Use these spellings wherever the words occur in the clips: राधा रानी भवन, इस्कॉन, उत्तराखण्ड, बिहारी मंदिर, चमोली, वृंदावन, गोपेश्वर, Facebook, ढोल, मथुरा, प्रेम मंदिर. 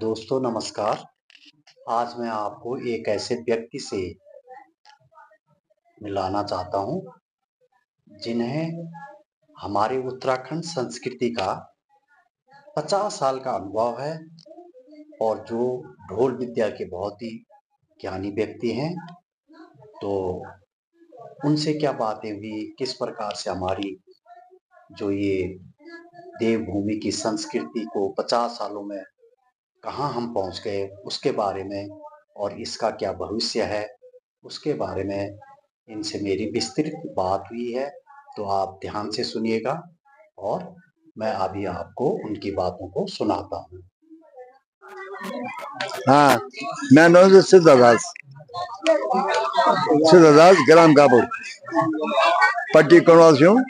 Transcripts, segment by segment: दोस्तों नमस्कार। आज मैं आपको एक ऐसे व्यक्ति से मिलाना चाहता हूं जिन्हें हमारे उत्तराखंड संस्कृति का 50 साल का अनुभव है और जो ढोल विद्या के बहुत ही ज्ञानी व्यक्ति हैं। तो उनसे क्या बातें हुई, किस प्रकार से हमारी जो ये देवभूमि की संस्कृति को 50 सालों में कहाँ हम पहुँच गए उसके बारे में और इसका क्या भविष्य है उसके बारे में इनसे मेरी विस्तृत बात हुई है। तो आप ध्यान से सुनिएगा और मैं अभी आपको उनकी बातों को सुनाता हूँ। हाँ, मैं नाम सिद्धार्थ ग्राम कापुर पट्टी कणवासी हूँ।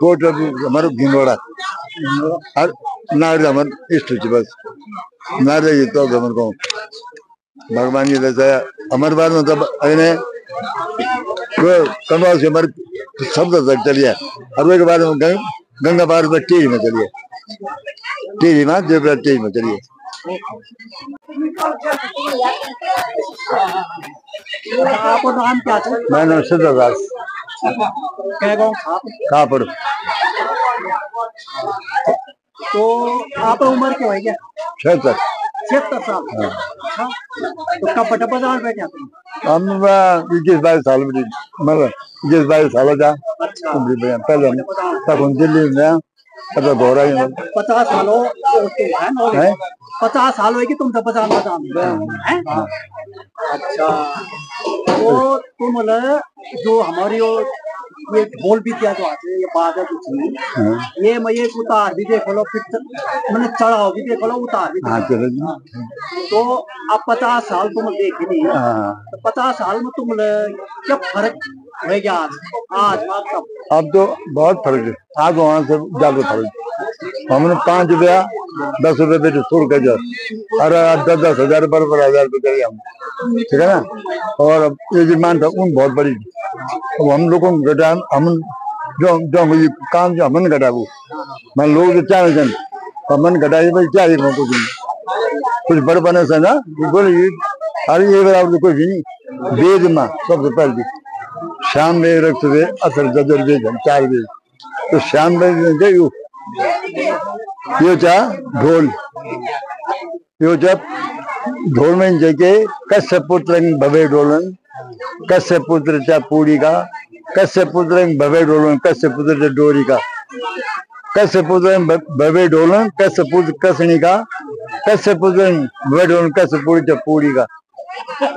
कोट हमारा घिंगोड़ा और नागरिक हमारे इष्ट बस नारे तो को भगवान जी दया हमारे बारे में तब कन्वा से हमारे शब्द तक चलिए और वे के बारे में गंगा पार में टीवी में चलिए टीवी में चलिए। आपका नाम क्या है? मैं नाम सिद्धदास कापुर। तो आप उम्र क्या है? 76 साल। तो कब पटपदार बैठे हम? 21-22 साल में, मतलब 21-22 साल हो जाए पहले तब हम दिल्ली में गौरा 50 सालों है 50 साल होगी तुम सब है। अच्छा, तो तुम जो हमारी ये ढोल भी क्या जो आते हैं ये बात है कुछ नहीं, ये मैं एक उतार भी देख लो फिर मैंने चढ़ाव भी देख लो उतार भी देख लो। तो अब 50 साल तुम देख ही नहीं, तो 50 साल में तुम क्या फर्क है क्या आज अब? तो बहुत फर्क है आज वहाँ से ज्यादा फर्क। हमने 5 रुपया 10 रुपये पे शुरू कर दिया, अरे 10-10 हजार पर 1000 रुपये हम, ठीक है ना। और ये डिमांड था उन बहुत बड़ी, अब हम लोगों को घटा हम जो काम जो हमन घटा वो मैं लोग चाहे हमन घटाई भाई क्या कुछ बड़ बने से ना बोले। अरे ये बराबर कोई भी नहीं वेद माँ सबसे पहले शाम में रक्त वे असर जजर वेद हम 4 वेद तो शाम में ये चाह ढोल यो जब ढोल में जगह कश्यपुत्र भवे ढोलन कश्यपुत्र पूरी का कश्यपुत्र भवे ढोलन कश्यपुत्र डोरी का कश्यपुत्र भवे ढोलन कश्यपुत्र कसनी का कश्यपुत्र भवे ढोलन कश्यपुत्र पूरी का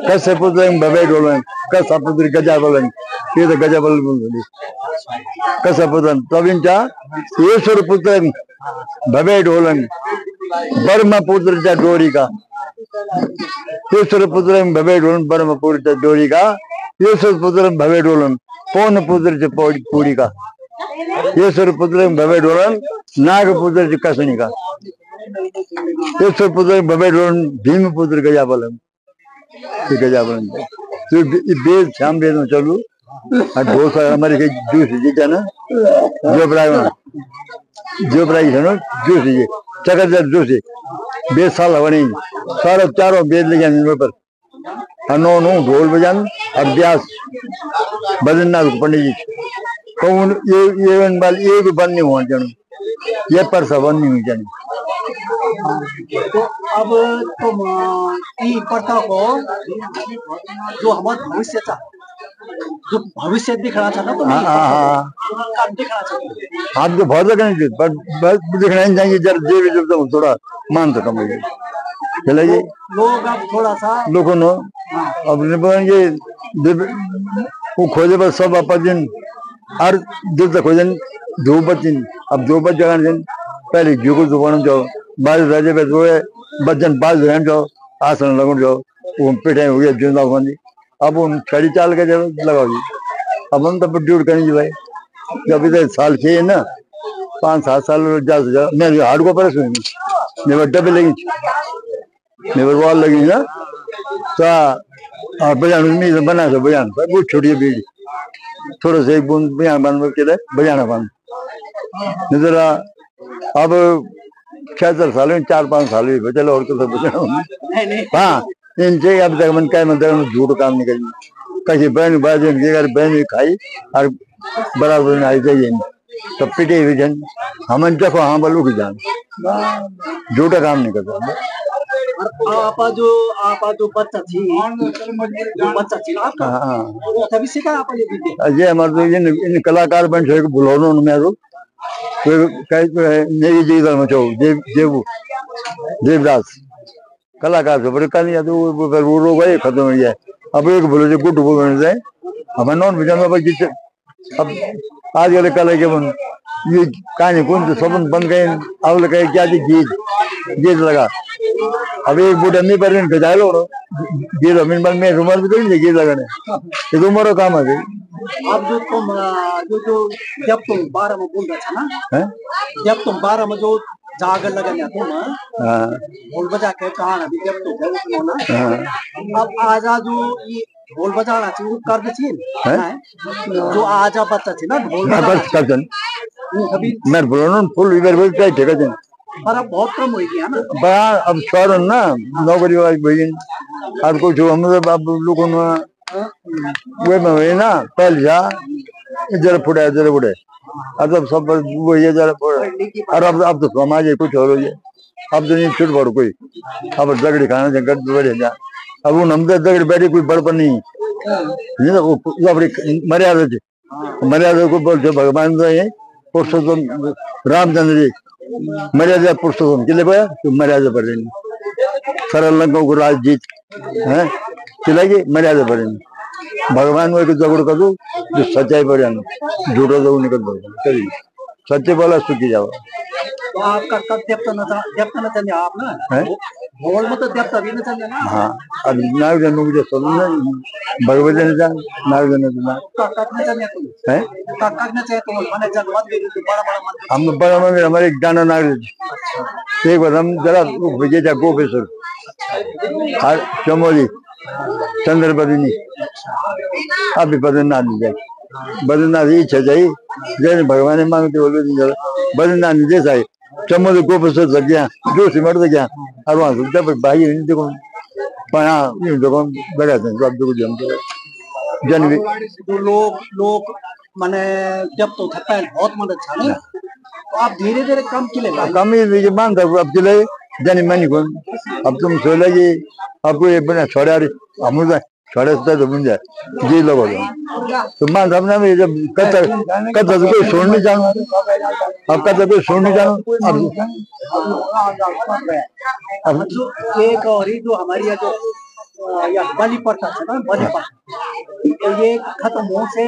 कश्यपुत्र भवे ढोलन कश्यपुत्र गजा बोलन ये तो गजा बोल कश्यपुत्र तब इनका ईश्वर पुत्र भवे ढोलन ब्रह्मपुत्र डोरी का ईश्वर पुत्र भवे ढोलन ब्रह्मपुत्र डोरी का ईश्वर पुत्र भवे ढोलन पौन पुत्र पूरी का ईश्वर पुत्र भवे ढोलन नागपुत्र कसनी का ईश्वर पुत्र भवे ढोलन भीम पुत्र गजाबलन गजाबलन वेद श्याम वेद में चलू ढोल सा हमारे जूस जीता ना जो प्राय जूस जी चकरदर जूस जी 20 साल हवानी सारा चारों बेद ले जाने पर अनोनो ढोल बजान अभ्यास बदलनाथ पंडित जी कौन ये भी बन नहीं हुआ जानो ये पर सबन नहीं हुई जानी। तो अब तुम ये प्रथा को जो हमारा भविष्य था जो भविष्य दिखना चाहता तो हाँ दिखना चाहता आपको बहुत लगेंगे पर बस दिखना ही चाहिए जब जब तुम थोड़ा मान सको चलेगी लोग आप थोड़ा सा लोगों नो अब वो खोजे पर सब अपन हर दिन खोजन धूपन अब धूपन जगह पहले घी को दुकान जाओ बारिश राजे पे थोड़े बच्चन बाज रहन जाओ आसन लगन जाओ वो पिटे हो गया जिंदा बंदी अब उन छड़ी चाल के जब लगाओगी अब हम तब ड्यूट करेंगे भाई जब इधर साल के ना 5-7 साल मैं हार्ड को परेश नेवर डबे लगी नेवर वॉल लगी ना तो और बजान बना सो बजान वो छोटी बीड़ी थोड़ा सा एक बूंद बजान बन के बजाना बंद नहीं। अब 76 साल में 4-5 साल भी बचे और तो सब हाँ इनसे अब तक मन का झूठ काम निकल कहीं बहन बाजू बहन भी खाई और बराबर आई जाइए तब पीटे भी जन हम देखो हाँ बलू की जान झूठा काम नहीं करता आपा जो बच्चा थी हाँ। वो तभी सीखा आपा ये अजय हमारे इन कलाकार बन सके बुलानो उनमें रूप नई जीवन मचो देवदास कलाकार से बड़े कहानी आते वो फिर वो रोग है खत्म हो जाए अब एक बोलो जो गुड बन जाए हमें नॉन विजन में जिससे अब आज वाले कला के बन ये कहानी कौन सबन बन गए अब लगे क्या जीत लगा अब एक बूढ़ अम्मी पर में रुमाल भी नहीं गिर लगाने रुमारो काम आ गई। अब जब तुम बारह में जो जागर लगाने आते हो ना ढोल बजा के कहा जब तुम अब आजा जो ये ढोल बजाना चाहिए कर दीजिए जो आजा बच्चा थी ना ढोल मैं बोलो फुल ठेका पर अब बहुत कम हो गया ना बाहर अब शहर ना नौकरी वाली बहन और कुछ हम अब लोगों ना पहले जा इधर फुटे इधर फुटे अब सब वो ये और अब तो समाज कुछ और हो अब तो नहीं छुट पड़ो कोई अब दगड़ी खाना जंगल बैठे जा अब उन हम दगड़ी बैठे कोई बड़पन नहीं अपनी मर्यादा को बोलते भगवान पुरुषोत्तम रामचंद्र जी मर्यादा पुरुषोत्तम के लिए तो मर्यादा पर सरल लंकों को राज जीत है चलाइए मर्यादा पर भगवान को जगड़ कर दो जो सच्चाई पर जाना झूठा जगड़ निकल दो सच्चे बोला सुखी जाओ तो आपका कब देवता न चले आप ना भगवान में तो देवता भी न चले ना हाँ अब नाग जनों मुझे सुनना भगवत जन जान नाग जन है हम बड़ा मंदिर हमारे एक डाना नाग एक बार हम जरा विजय जा गोपेश्वर और चमोली चंद्र बदिनी अभी बदनाथ जाए बदनाथ इच्छा जाए जैसे भगवान ने मांगते बोले बदनाथ जैसा है चमोली गोपेश्वर सक गया जो सिमट गया और वहां सोचता भाई देखो देखो बड़ा जन तो लोग माने जब तो था बहुत मन अच्छा नहीं तो आप धीरे धीरे कम किले कम ही मानता अब किले जन मानी कौन अब तुम सोच लगे आपको ये बना छोड़ा हम छोड़ा सत्ता तो बन जाए जी लोग तो मान सामने में जब कब तक कोई छोड़ नहीं जाना अब कब तक कोई छोड़ नहीं जाना अब एक और ही जो हमारी जो या बलि पड़ता है ना बलि पड़ता ये खत्म हो से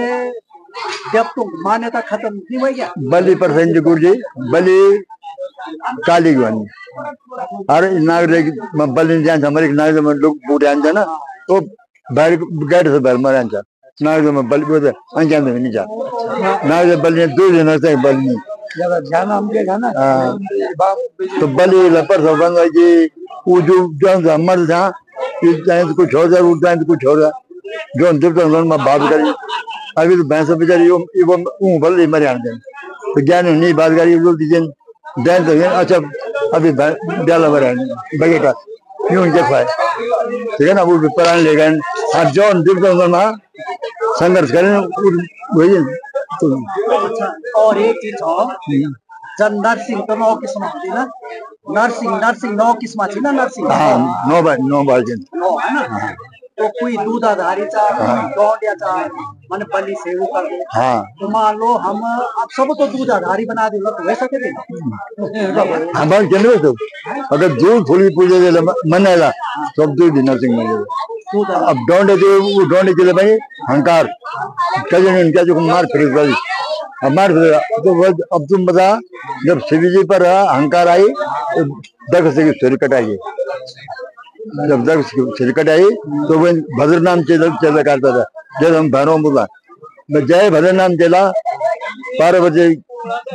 जब तुम मान्यता खत्म नहीं हुई क्या बलि परसेंट गुरु जी बलि काली गुवानी अरे नागरिक बलि जान हमारे नागरिक में लोग बूढ़े आंजा ना तो बाहर गैर से बाहर मरे आंजा नागरिक में बलि बोलते अंजान में नहीं जा नागरिक बलि दो जनों से बलि तो बलि लपर सब बंद जी वो जो जो मर जा कुछ हो जाए उठ जाए तो कुछ हो जाए जो देवता में बात करी अभी तो भैंस बेचारी बल मरियान दें तो ज्ञान नहीं बात करी दैन तो अच्छा अभी डाला मरियान बगेटा क्यों जखा ठीक है ना वो प्राण ले गए और जो देवता में संघर्ष करें वही तो और एक चीज और नर्सिंग तो 9 किस्म होती ना नर्सिंग 9 किस्म थी ना नर्सिंग हाँ 9 बार जन है ना तो कोई दूध आधारित दौड़ या था मन बलि सेव कर दे हाँ तो मान लो हम आप सब तो दूध आधारित बना दे तो वैसा के दे हमारे जन्म तो अगर दूध फूली पूजे दे मनेला सब दूध नर्सिंग मनेला अब दौड़ दे वो दौड़ के लिए भाई हंकार कजन इनका जो मार फिर गई हमारे तो अब तुम बता जब शिवजी पर अहंकार आई तो दक्ष की सिर कटाई जब दक्ष की सिर कटाई तो वह भद्र नाम चेला करता था जब हम भैरव बोला जय भद्र नाम चेला पार्वती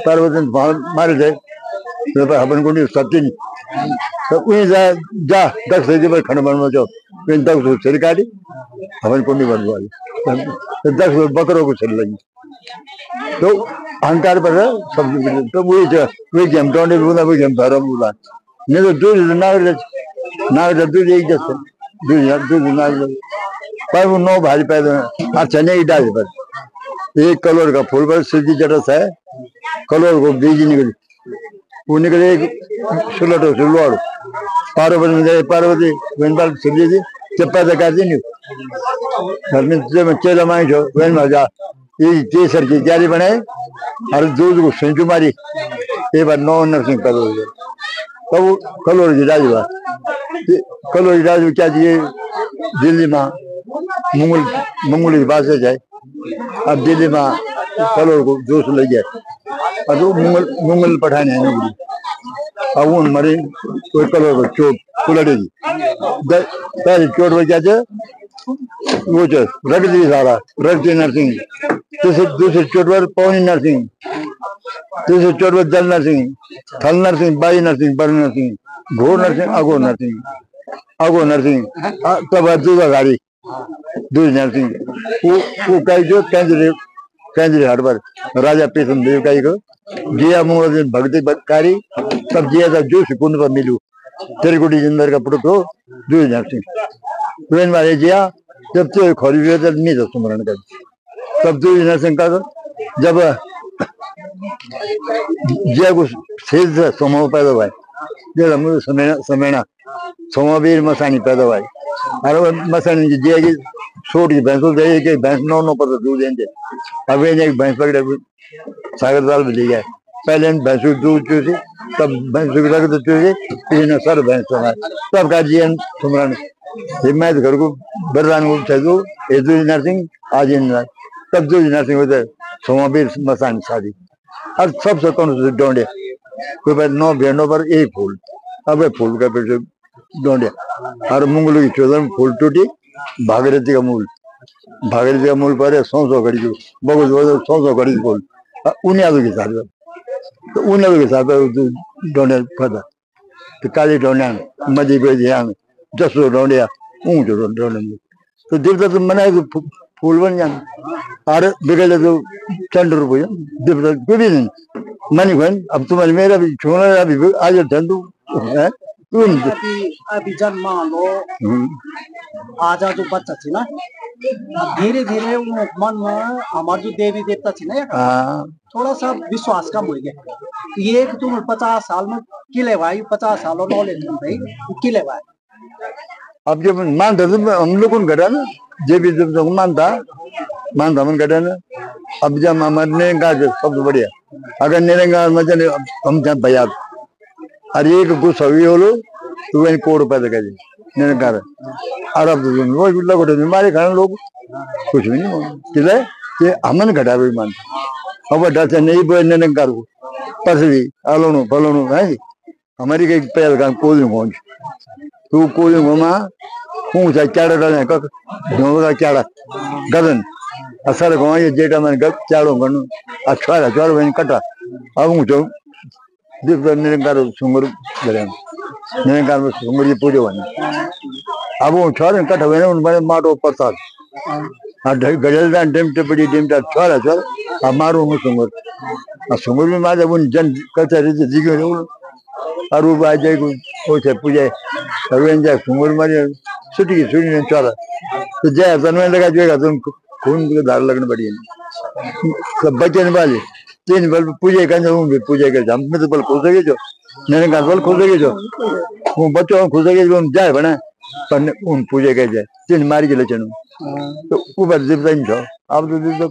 मारे थे हवन को नहीं सकती नहीं तो वहीं जा दक्ष पर खंड बनवा जाओ दक्ष सिर काटी हवन कुंडी बनवा दक्ष बकरों को सिर लगी तो अहंकार पर तो वही जमता जमता रहा नहीं तो दूध नागर दूध एक जैसे दूध नागर पर वो नौ भारी पैदा अच्छा नहीं डाले पर एक कलोर का फूल पर सीधी जरस है कलोर को बीज निकले वो निकले एक सुलटो सुलोड़ पार्वती पार्वती वेन पार सीधी थी चप्पा दे नहीं घर में बच्चे रमाई छो वेन मजा ये सर की क्यारी बनाए और दूध को सेंचू मारी एक बार नौ नर्सिंग कलोर तब कलोर की राज कलोर की राज क्या चाहिए दिल्ली में मंगोल की बात से जाए अब दिल्ली में कलोर को जोश लग जाए और वो मंगल पठाने अब उन मरे कोई कलोर को चोट को लड़ेगी पहले चोट पर क्या थे वो चो रख दी सारा रख दी नर्सिंग दूसरे चोट पर पौनी नर्सिंग तीसरे चोट पर जल नर्सिंग थल नर्सिंग बाई नर्सिंग बल नर्सिंग घोर नर्सिंग अगो नर्सिंग अगो नर्सिंग तब दूसरा गाड़ी वो जो पर राजा पेशम देव को जिया भक्ति कारी तब जिया था जो सुकुंड पर मिलू तेरे गुटी जिंदर का पुरुष हो दूध नरसिंह मारे जिया जब तो खोरी नहीं था स्मरण कर तब दूध नरसिंह का जब जिया कुछ सोमो पैदा हुआ जब समेना सोमावीर मसानी पैदा हुआ अरे मसानी की जिया की छोट की भैंस एक भैंस नौ नौ पर दूध देंगे अब एक भैंस पकड़े सागर दाल भी ले गए पहले भैंस की दूध चूसी तब भैंस की रगत चूसी किसी ने सर भैंस सुना तब का जी तुम्हारा हिमायत घर को बरदान को छो ये दूध नर्सिंग आज तब दूध नर्सिंग होते सोमावीर मसानी शादी और सबसे कौन से डोंडे कोई नौ भेड़ों पर एक फूल अब फूल का पेड़ डोंडे और मुंगल की चौधरी फूल टूटी भागीरथी का मूल पर सौ सौ घड़ी सौ सौ घड़ी फूल उन यादों के साथ डोंडे फदा तो काली डोंडे मजी पे ध्यान जसो डोंडे ऊंच डोंडे तो देवता तो मनाए तो फूल बन जान और बिगड़े तो चंड रूप देवता कोई भी नहीं मनी बहन अब तुम्हारी मेरा भी छोड़ा अभी आज ठंडू है अभी जन्मा लो आजा जो बच्चा थी ना धीरे धीरे मन में हमारे जो देवी देवता थी ना थोड़ा सा विश्वास कम हो गया ये तुम 50 साल में किले भाई 50 सालों नॉलेज भाई किले भाई अब जब मानता था हम लोग उन घटा ना जब भी जब मानता हम घटा ना अब जब हमारे निरंकार सबसे बढ़िया अगर निरंकार मचने हम जहाँ भैया और एक गुस्सा भी हो लो तो वही कोड़ पैदा कर निरंकार और अब बीमारी कारण लोग कुछ भी नहीं होगा कि हमन घटा भी मानते अब डर नहीं बोले निरंकार को पसली अलोनो फलोनो है हमारी कई पहल का कोई पहुंच तू कोई घुमा पूछ चाड़ा डाले का चाड़ा गदन असर घुमा ये जेठा मन चाड़ो गनु अच्छा अच्छा वही कटा अब ऊँचो निरंकार सुंगुर निरंकार सुंगुर की पूजा अब वो छोर कट हुए ना उन्होंने मारो प्रसाद गजल टिमटपड़ी टिमटा छोरा छोर अब मारो सुंगुर सुंगुर भी मारे उन जन कचहरी से दिखे और वो आज पूछे पूजे और सुंगुर मारे सुटी की सुटी ने छोरा तो जय तनवे लगा जाएगा तुम खून की धार लगने पड़ी सब बचने वाले तीन बल पूजे कर तो बल खुश जो निरंकार बल खुश जो वो बच्चों खुश जाए बना पर उन पूजे कर जाए तीन मारी के लचन तो ऊपर जीवन छो आप तो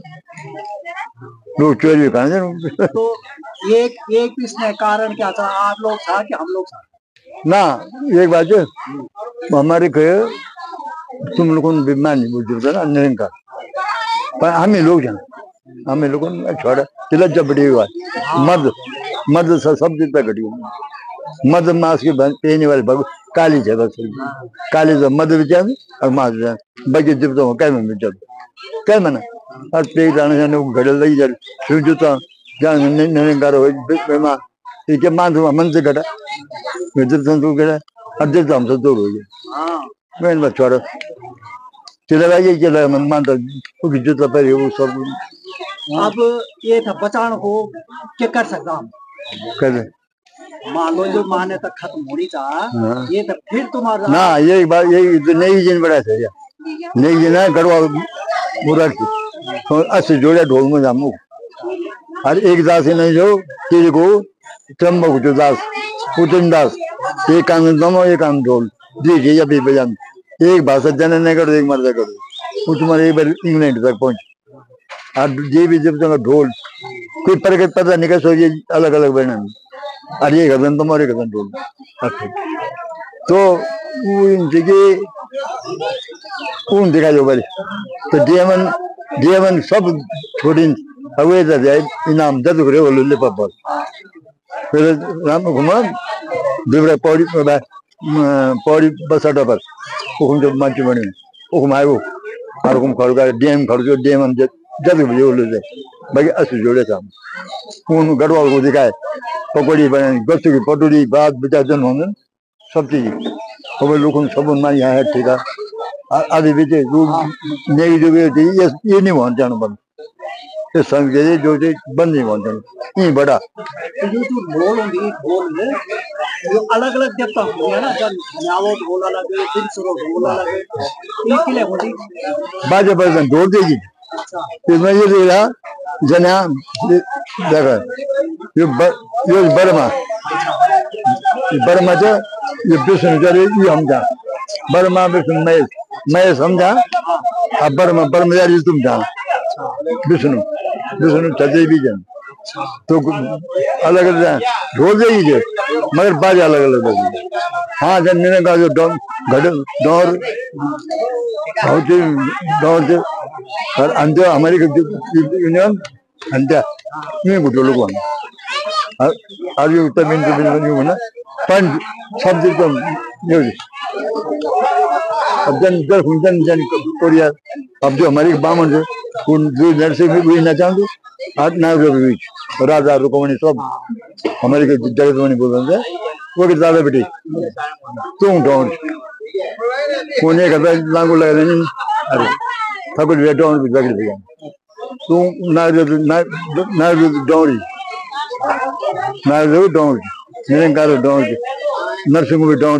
लोग चोरी करना तो एक इसने कारण क्या था आप लोग था कि हम लोग था ना एक बात जो हमारे तुम लोगों ने बीमार नहीं बोलते ना निरंकार पर हम ही लोग जाना हमें लोगों ने छोड़ा तिलक जब बढ़ी हुआ मर्द सब चीज पर घटी हुई मर्द मांस की पहने वाले काली है बस काली तो मर्द विचार और मांस विचार बाकी जिप्तों को कैमन विचार कैमन और पेट आने जाने को घड़े लगी जा रही जूता जान निरंकार हो बीमार इसके मांस मन से घटा जिप्तों को घटा और जिप्ता हमसे दूर हो गया मैं छोड़ा तिलक आई चला मानता जूता पहले वो सब अब ये था बचान को क्या कर सकता हम, मान लो जो मान्यता खत्म होनी चाहिए ये तो फिर तुम्हारा ना यही बात यही नई जिन बड़ा है या नई जिन है गढ़वा मुरर की तो अच्छे जोड़े ढोल में जामू हर एक दास ही नहीं जो तेरे को त्रम्बा कुछ दास पुतिन दास एक काम दमो एक काम ढोल दीजिए या बीबे जान एक भाषा जन नहीं कर एक मर्द कर वो तुम्हारे एक बार इंग्लैंड तक पहुँच और ये भी जब तुम्हारा ढोल कोई पर पता निकल सोचिए अलग अलग बहन और ये गजन तो मोरे गजन ढोल तो उन दिखा जो बड़े तो डीएमन डीएमन सब छोड़ी अवे जाए इनाम जदू करे बोलो ले पापा फिर राम घुमा दिवरा पौड़ी पौड़ी बस आटा पर उखुम जब माची बने उखुम आए वो और उखुम खड़ो का डीएम खड़ो जो डीएमन जदू करे बोलो ले बाकी असु जोड़े काम उन गढ़वाल को दिखाए पकौड़ी बनाने गस्सू की पटोड़ी बात बिचाजन होंगे सब चीज और लोग उन सब उनमें यहाँ है ठीक है आधे बीचे लोग नई जो भी होती है ये नहीं वहाँ जाना बंद ये संगीत जो जो बंद नहीं वहाँ जाना ये बड़ा तो जो तो ढोल होंगे ढोल में जो अलग अलग जब तक होंगे ना जब न्यावो ढोल अलग है दिनसरो ढोल अलग है ये किले होंगे बाजे बजन ढोल देगी इसमें ये देखा जना देखा ये बर्मा जो ये विष्णु जो ये हमजा बर्मा विष्णु मैं समझा अब बर्मा बर्मा जारी तुम जान विष्णु विष्णु छठे भी जान तो अलग अलग ढोल देगी जो मगर बाज अलग अलग बजी हाँ जन मैंने कहा जो डॉन घड़ डॉर होते डॉर जो और अंदर हमारी यूनियन अंदर ये गुटों लोगों का और ये उत्तर में जो बिल्कुल नहीं होना पंच सब दिन तो नहीं होती अब जन जर फंक्शन जन कोरिया अब जो हमारी बामन जो उन जो नर्से भी वही ना चाहते आज ना जो भी राजा रुकवानी सब हमारी के जगत वानी बोलते हैं वो कितना बेटी तू डॉन कोने का लांगू लगा देने अरे तब भी डॉन भी लग रही है तू ना जो ना ना जो डॉन ना जो डॉन मेरे कारों डॉन नर्सिंग भी डॉन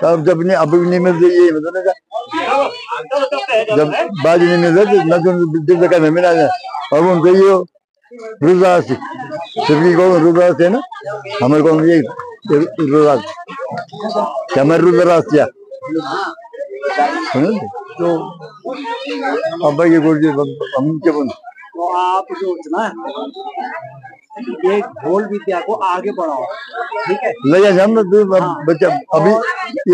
सब जब नहीं अब नहीं मिलते ये मतलब ना जब बाज नहीं मिलते ना तो दिल का मेहमान है अब उन पे यो रुदासी सभी को रुदासी है ना हमारे को ये रुदासी हमारे रुदासी है तो अब ये बोलिए हम क्या बोल तो आप जो ना ये ढोल विद्या को आगे बढ़ाओ ठीक है ले जाए हम बच्चा अभी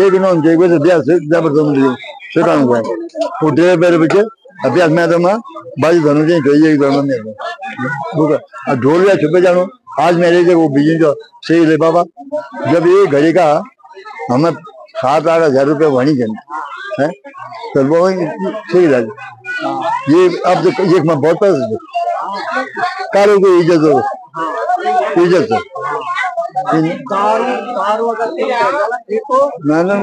एक नॉन एक बजे अभ्यास जबरदस्त सिखाने को वो डेढ़ बेर बच्चे अभ्यास में तो माँ बाजी धनु जी चाहिए धनु में ठीक है ढोल या छुपे जानो आज मेरे जो वो बिजली जो सही ले बाबा जब ये घड़ी का हमें 7-8 हजार रुपये वहीं जाने हैं तो वो सही लगे ये अब तो ये मैं बहुत पैसे दे कारों को इज्जत हो कार वगैरह तो मैंने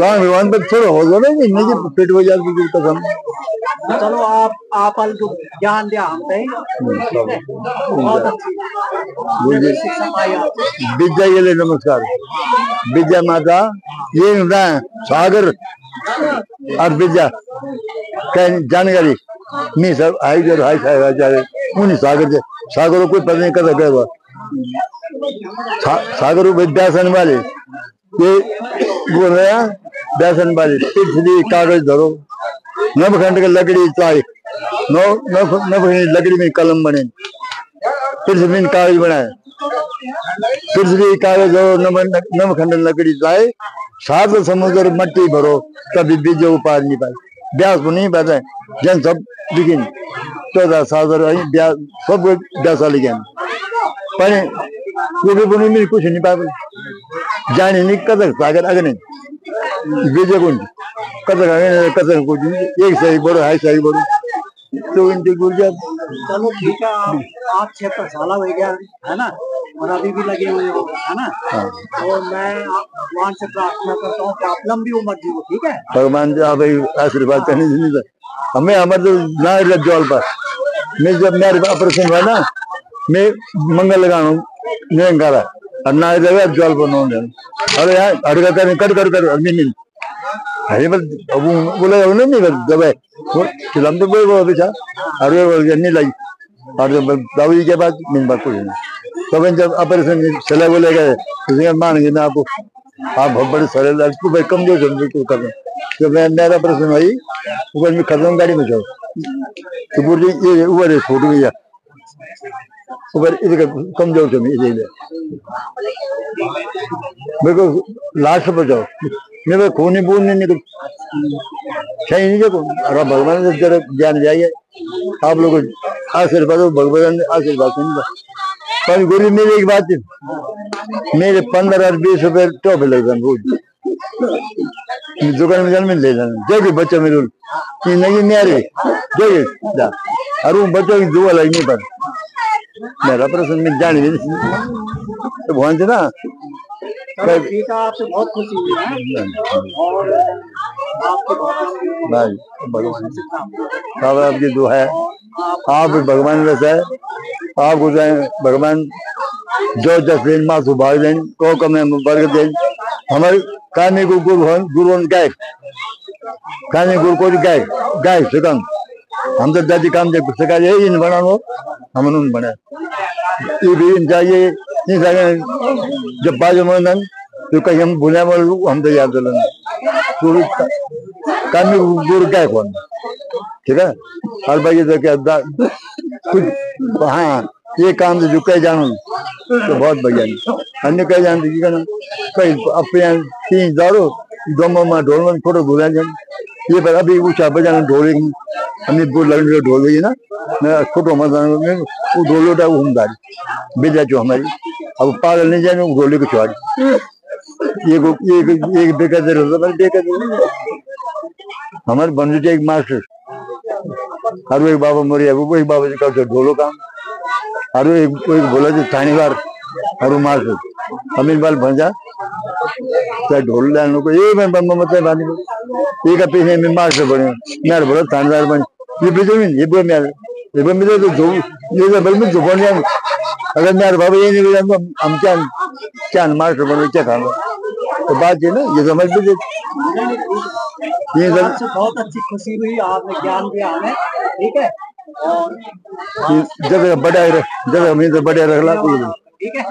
लांग विमान पर थोड़ा हो जाना है नहीं कि पेट वजह की कसम चलो आप अल को ज्ञान दिया हमसे विद्या के लिए नमस्कार विद्या माता ये होता है सागर और विद्या जानकारी नहीं सब आई जो हाई सागर उन्हीं सागर सागरों कोई पता नहीं कर सकता सागर व्यासन वाले ये बोल रहे हैं व्यासन वाले पिछली कागज धरो नवखंड के लकड़ी चाय नवखंड लकड़ी में कलम बने पृथ्वी कागज बनाए पृथ्वी कागज धरो नवखंड लकड़ी चाय सागर समुद्र मट्टी भरो तभी बीज उपार नहीं पाए ब्यास को नहीं पता है जन सब लिखी तो सागर ब्यास सब ब्यासा लिखे पर मेरी कुछ नहीं पाता जाने नहीं कदर सागर अगर नहीं बीजे को कदर कदर कुछ एक सही बोलो हाई सही बोलो तो इनकी गुर्जा चलो ठीक है आप 6 साल हो गया है ना और अभी भी लगे हुए हो है ना और मैं भगवान से प्रार्थना करता हूँ कि आप लंबी उम्र जीवो ठीक है भगवान जी आप आशीर्वाद करने हमें हमारे नाम पर मैं जब मेरे ऑपरेशन हुआ ना मैं मंगल लगाना नहीं करा और ना लगा जल बनाने अरे यार हड़कता नहीं कर कर कर अभी नहीं अरे बस अब बोला उन्हें नहीं बस दबाए फिल्म तो बोल बोल बेचा अरे बोल नहीं लाई और जब दवाई के बाद मैं बात कुछ नहीं तब जब ऑपरेशन चला बोलेगा किसी मानेंगे ना आपको आप बहुत बड़े सारे लड़कों पर कमजोर समझो कर तो मैं मेरा ऑपरेशन भाई ऊपर में खत्म गाड़ी में जाओ तो बोले ये ऊपर है छोड़ गया ऊपर इधर कमजोर से मेरे लिए मेरे को लास्ट पर जाओ मेरे को खूनी बूंद नहीं निकल चाहिए नहीं जाओ अरे भगवान से जरा ज्ञान जाइए आप लोगों आशीर्वाद हो भगवान आशीर्वाद सुनिए पर गुरु मेरी एक बात मेरे 15 और 20 रुपए टॉप लग जाए रोज दुकान में जान में ले जाना जो भी बच्चा मेरे नहीं मेरे जो जा और वो बच्चों की दुआ लगने पर मेरा प्रश्न में जान भी तो भगवान से ना आपसे बहुत खुशी हुई है और आपकी दुआ है आप भगवान वैसा है आपको भगवान जो जस दिन माँ सुभाग दिन को कम बरगद दिन हमारे कानी को गुरुवन गाय कानी गुरु को गाय गाय सुगम हम तो दादी काम जब सका यही इन बना लो हम उन बना ये भी इन चाहिए इन चाहिए जब बाजू मोहन तो कहीं हम भूले मोल हम तो याद लेना गुरु कानी गुरु गाय कौन ठीक है हर बाजी तो क्या कुछ हाँ ये काम तो जो कह जानो तो बहुत बढ़िया अन्य कह जान की कहीं अपने तीन दारो दोनों में ढोल में फोटो भूला जाए ये पर अभी ऊँचा बजाना ढोल हमने बोल लगे ढोल गई ना मैं फोटो मत वो ढोल उठा वो हम गाड़ी बेजा जो हमारी अब पागल नहीं जाए ढोले को छुआड़ी एक बेकदर होता बेकदर हमारे बन एक मास्टर हर एक बाबा मोरिया वही बाबा जी का ढोलो काम और एक बोला जो थानी बार और मार से अमीर बाल भंजा क्या ढोल लाने को ये मैं बम मतलब बानी एक अपने में मार से बने यार बोला थानी बार बन ये बिजोमिन ये बोल मेरे ये बोल मेरे तो जो ये तो बल में जो बने अगर मेरे बाबा ये नहीं बोला हम क्या क्या मार से बने क्या खाना तो बात ये ना ये समझ भी ये बहुत अच्छी खुशी हुई आपने ज्ञान दिया हमें ठीक है जगह बढ़ाए रख जगह हमें बढ़िया रख ला ठीक है।